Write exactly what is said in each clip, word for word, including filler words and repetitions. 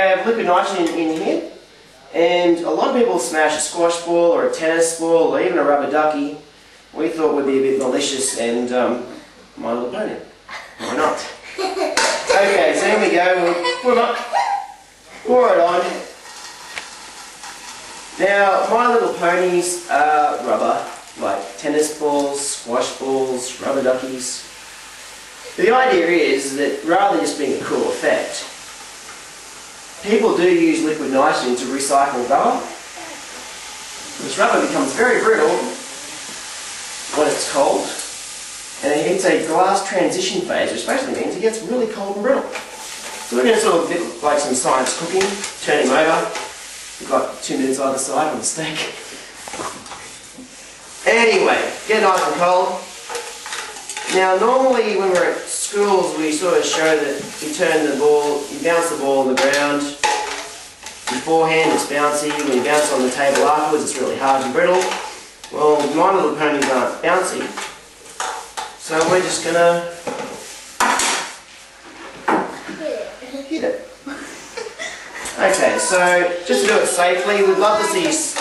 I have liquid nitrogen in, in here, and a lot of people smash a squash ball or a tennis ball or even a rubber ducky. We thought would be a bit malicious, and um, My Little Pony. Why not? Okay, so here we go. We'll up, pour it on. Now, My Little Ponies are rubber, like tennis balls, squash balls, rubber duckies. The idea is that rather than just being a cool effect, people do use liquid nitrogen to recycle rubber. This rubber becomes very brittle when it's cold, and it hits a glass transition phase, which basically means it gets really cold and brittle. So we're going to sort of bit like some science cooking. Turn him over. We've got two minutes either side on the steak. Anyway, get nice and cold. Now, normally when we're at schools, we sort of show that you turn the ball, you bounce the ball on the ground. Beforehand, it's bouncy. When you bounce on the table afterwards, it's really hard and brittle. Well, My Little Ponies aren't bouncy, so we're just gonna hit it. Okay, so just to do it safely, we'd love to see this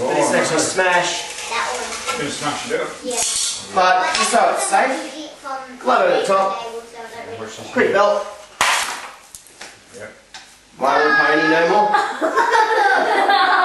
actually smash. Gonna smash it up. Yeah. But just so it's safe, glove at the top, quick belt. Yep. My Little Pony no more.